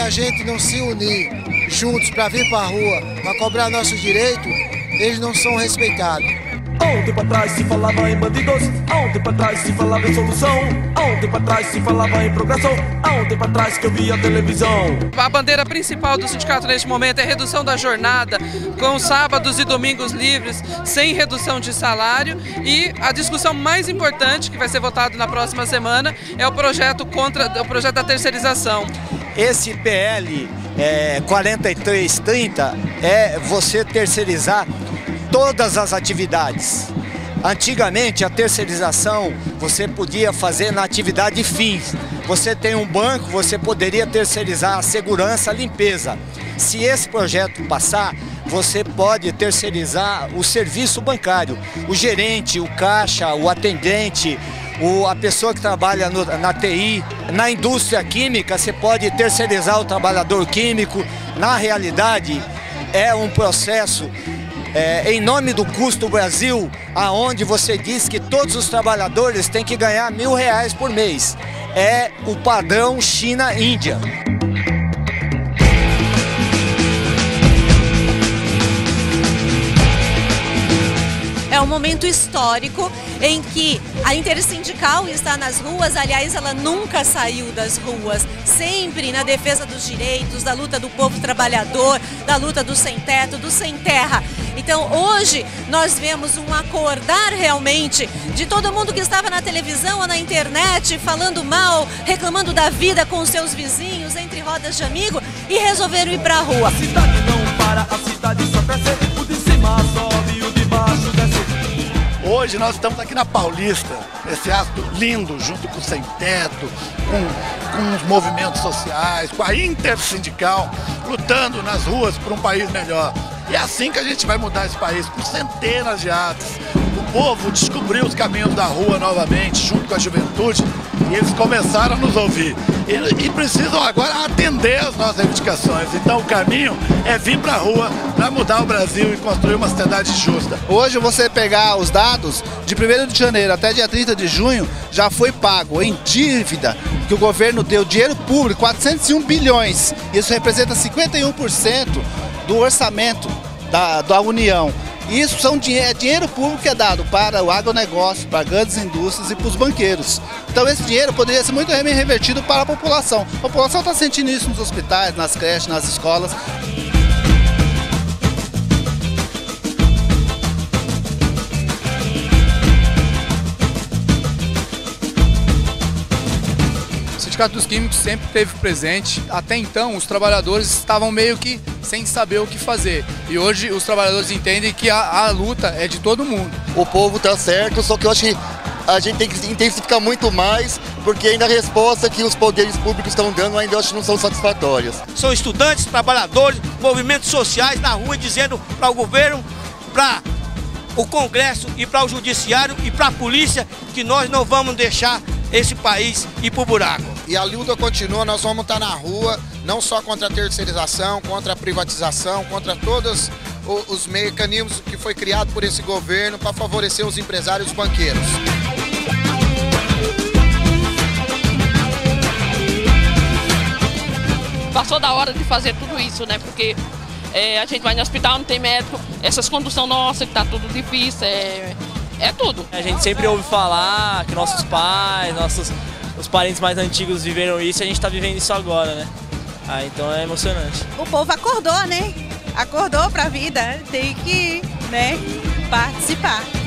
a gente não se unir juntos para vir para a rua, para cobrar nossos direitos, eles não são respeitados. Aonde para trás se falava em bandidos, aonde para trás se falava em solução, aonde para trás se falava em progressão, aonde para trás que eu via a televisão. A bandeira principal do sindicato neste momento é a redução da jornada, com sábados e domingos livres, sem redução de salário, e a discussão mais importante, que vai ser votada na próxima semana, é o projeto da terceirização. Esse PL 4330 é você terceirizar todas as atividades. Antigamente, a terceirização você podia fazer na atividade fins. Você tem um banco, você poderia terceirizar a segurança, a limpeza. Se esse projeto passar, você pode terceirizar o serviço bancário. O gerente, o caixa, o atendente, a pessoa que trabalha na TI. Na indústria química, você pode terceirizar o trabalhador químico. Na realidade, é um processo... em nome do custo Brasil, aonde você diz que todos os trabalhadores têm que ganhar R$ 1.000 por mês. É o padrão China-Índia. É um momento histórico em que a Intersindical está nas ruas, aliás, ela nunca saiu das ruas, sempre na defesa dos direitos, da luta do povo trabalhador, da luta do sem teto, do sem terra. Então hoje nós vemos um acordar realmente de todo mundo que estava na televisão ou na internet falando mal, reclamando da vida com seus vizinhos, entre rodas de amigo, e resolveram ir para a rua. A cidade não para, a cidade só cresce, o de cima sobe e o de baixo desce. Hoje nós estamos aqui na Paulista, esse ato lindo, junto com o Sem Teto, com os movimentos sociais, com a Intersindical, lutando nas ruas por um país melhor. E é assim que a gente vai mudar esse país, com centenas de atos. O povo descobriu os caminhos da rua novamente, junto com a juventude, e eles começaram a nos ouvir. E precisam agora atender às nossas reivindicações. Então o caminho é vir para a rua para mudar o Brasil e construir uma sociedade justa. Hoje você pegar os dados, de 1º de janeiro até dia 30 de junho, já foi pago em dívida, que o governo deu dinheiro público, 401 bilhões. Isso representa 51% do orçamento da União. Isso é dinheiro público que é dado para o agronegócio, para grandes indústrias e para os banqueiros. Então esse dinheiro poderia ser muito bem revertido para a população. A população está sentindo isso nos hospitais, nas creches, nas escolas. O Sindicato dos Químicos sempre esteve presente. Até então, os trabalhadores estavam meio que sem saber o que fazer. E hoje os trabalhadores entendem que a luta é de todo mundo. O povo está certo, só que eu acho que a gente tem que intensificar muito mais, porque ainda a resposta que os poderes públicos estão dando ainda eu acho que não são satisfatórias. São estudantes, trabalhadores, movimentos sociais na rua dizendo para o governo, para o Congresso e para o Judiciário e para a polícia que nós não vamos deixar esse país ir para o buraco. E a luta continua, nós vamos estar na rua, não só contra a terceirização, contra a privatização, contra todos os mecanismos que foi criado por esse governo para favorecer os empresários e os banqueiros. Passou da hora de fazer tudo isso, né? Porque a gente vai no hospital, não tem médico, essas conduções nossas, que tá tudo difícil, é tudo. A gente sempre ouve falar que nossos pais, os parentes mais antigos viveram isso e a gente está vivendo isso agora, né? Ah, então é emocionante. O povo acordou, né? Acordou para a vida, tem que, né, participar.